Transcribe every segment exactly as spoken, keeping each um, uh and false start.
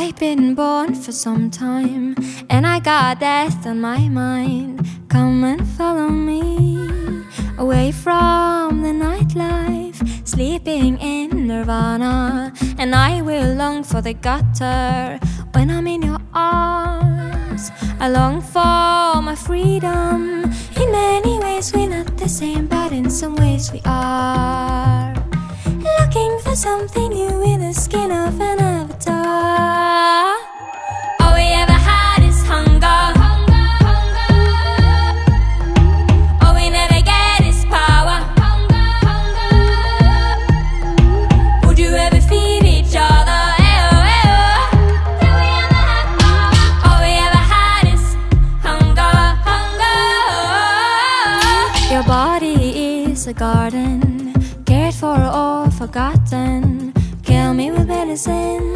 I've been born for some time, and I got death on my mind. Come and follow me, away from the nightlife, sleeping in nirvana. And I will long for the gutter when I'm in your arms. I long for my freedom. In many ways we're not the same, but in some ways we are. Looking for something new in the skin of an avatar. All we ever had is hunger, hunger, hunger. All we never get is power, hunger, hunger. Would you ever feed each other? Ew, ew. Do we ever have power? All we ever had is hunger, hunger. Your body is a garden, cared for or forgotten. Kill me with medicine,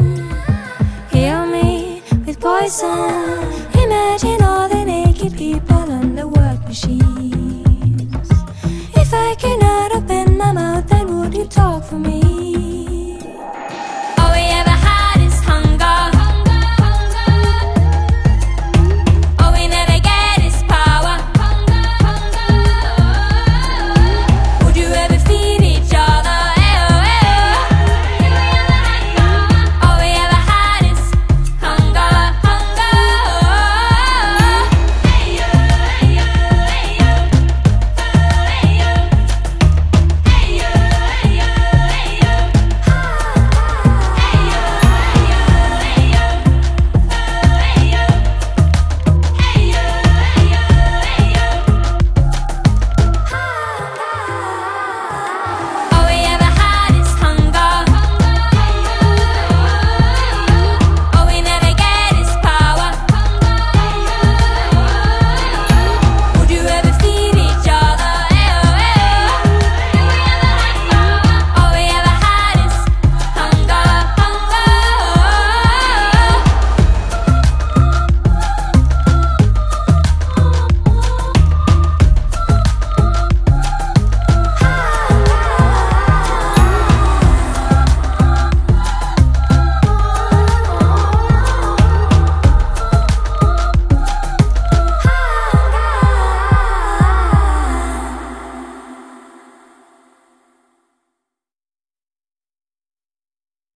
heal me with poison. Imagine all the naked people on the work machines. If I cannot open my mouth, then would you talk for me?